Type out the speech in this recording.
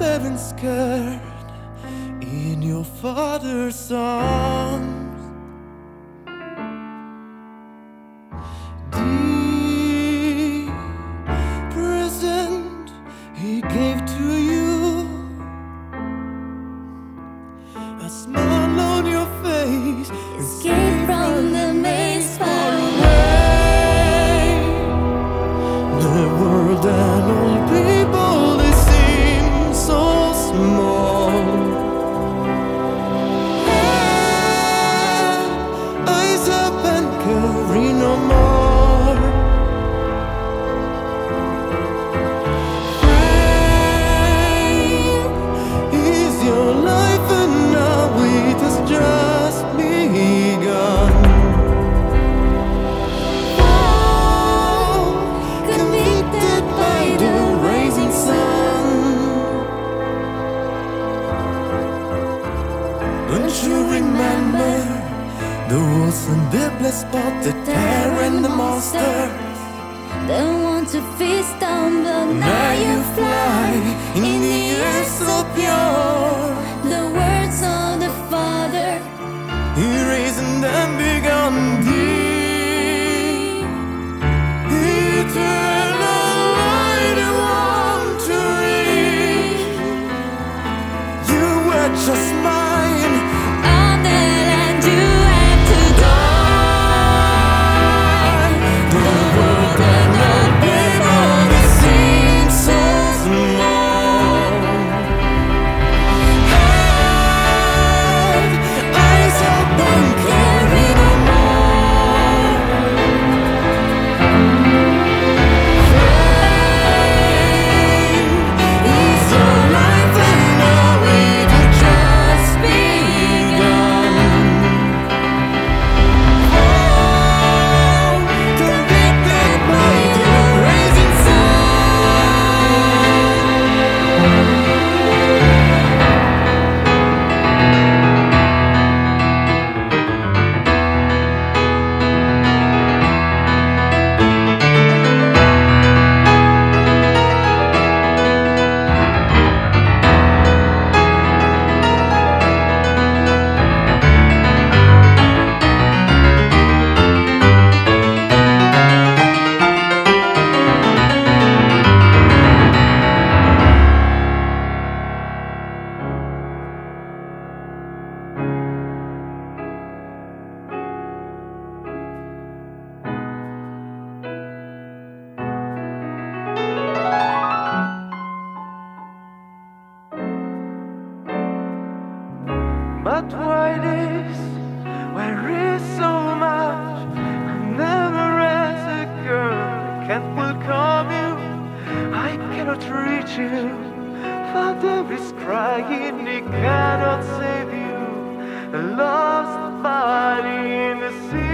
heaven's skirt in your father's arms. The present he gave to you, a smile on your face, escape from the maze far away. The world and all people, they seem so small. Don't you remember the wolves and the blessed spot, the terror and the monster? Don't want to feast on, but now you fly in the air so pure. The words of the Father, He raised them begun the eternal. But why this? Where is so much? I never as a girl I can't welcome you, I cannot reach you. Father is crying, he cannot save you, a lost body in the sea.